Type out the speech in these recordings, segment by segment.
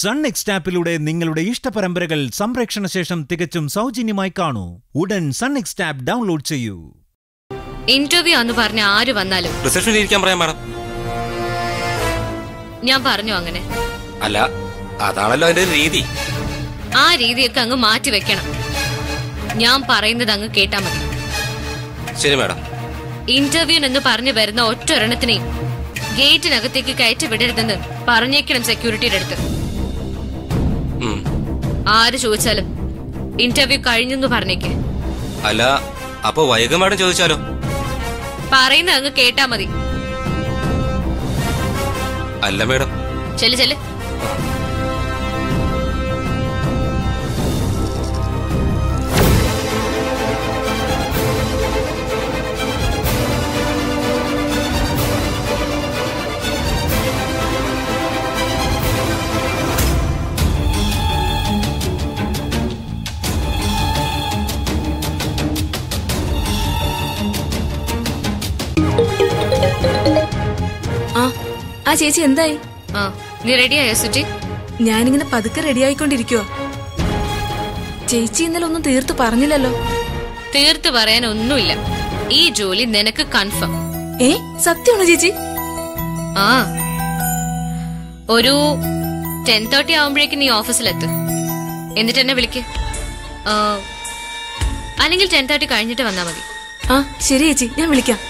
Sun NXT ആപ്പിലൂടെ നിങ്ങളുടെ ഇഷ്ട പരമ്പരകൾ സംപ്രേക്ഷണ ശേഷം തികച്ചും സൗജന്യമായി കാണൂ. ഉടൻ Sun NXT ആപ്പ് ഡൗൺലോഡ് ചെയ്യൂ. ഇന്റർവ്യൂ എന്ന് പറഞ്ഞ ആര് വന്നാലും റിസപ്ഷനിൽ ഇരിക്കാൻ പറയാം മാഡം. ഞാൻ പറഞ്ഞു അങ്ങനെ. അല്ല, അതാണല്ലോ അതിന്റെ രീതി. ആ രീതിയൊക്കെ അങ്ങ് മാറ്റി വെക്കണം. ഞാൻ പറയുന്നത് അങ്ങ് കേട്ടാ മതി. ശരി മാഡം. ഇന്റർവ്യൂ എന്ന് പറഞ്ഞു വരുന്ന ഒറ്റ ഒരെണ്ണത്തിനെ ഗേറ്റിനകത്തേക്ക് കയറ്റി വിടരുതെന്ന് പറഞ്ഞേക്കണം സെക്യൂരിറ്റിയുടെ അടുത്ത്. ആര് ചോദിച്ചാലും ഇന്റർവ്യൂ കഴിഞ്ഞെന്ന് പറഞ്ഞേക്ക്. അല്ല, അപ്പൊ വൈകുമാടം ചോദിച്ചാലോ? പറയുന്ന അങ്ങ് കേട്ടാ മതി. അല്ല മേഡം, ചെല് ചെല്. ആ ചേച്ചി എന്തായി? നീ റെഡിയായോ സുജി? ഞാനിങ്ങനെ പതുക്കെ റെഡിയായിക്കൊണ്ടിരിക്കോ. ചേച്ചി ഇന്നലെ ഒന്നും തീർത്തു പറഞ്ഞില്ലല്ലോ. തീർത്തു പറയാൻ ഒന്നുമില്ല, ഈ ജോലി നിനക്ക് കൺഫേം. ഏ, സത്യമാണോ ചേച്ചി? ആ, ഒരു 10:30 ആവുമ്പോഴേക്കും നീ ഓഫീസിലെത്ത്. എന്നിട്ട് എന്നെ വിളിക്ക്, അല്ലെങ്കിൽ 10:30 കഴിഞ്ഞിട്ട് വന്നാ മതി. ആ ശരി ചേച്ചി, ഞാൻ വിളിക്കാം.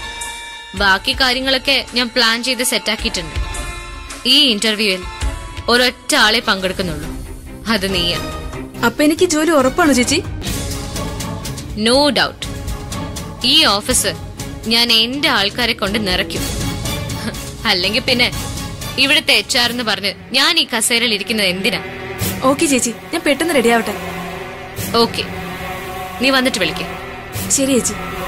ബാക്കി കാര്യങ്ങളൊക്കെ ഞാൻ പ്ലാൻ ചെയ്ത് സെറ്റാക്കിയിട്ടുണ്ട്. ഈ ഇന്റർവ്യൂവിൽ ഒരൊറ്റ ആളെ പങ്കെടുക്കുന്നുള്ളൂ, അത് നീയാണ്. അപ്പൊ എനിക്ക് ജോലി ഉറപ്പാണോ ചേച്ചി? No doubt. ഈ ഓഫീസ് ഞാൻ എന്റെ ആൾക്കാരെ കൊണ്ട് നിറയ്ക്കും. അല്ലെങ്കിൽ പിന്നെ ഇവിടുത്തെ HR എന്ന് പറഞ്ഞ് ഞാൻ ഈ കസേരയിൽ ഇരിക്കുന്നത് എന്തിനാ? ഓക്കെ ചേച്ചി, ഞാൻ പെട്ടെന്ന് റെഡിയാവട്ടെ. ഓക്കെ, നീ വന്നിട്ട് വിളിക്കേ. ശരി ചേച്ചി.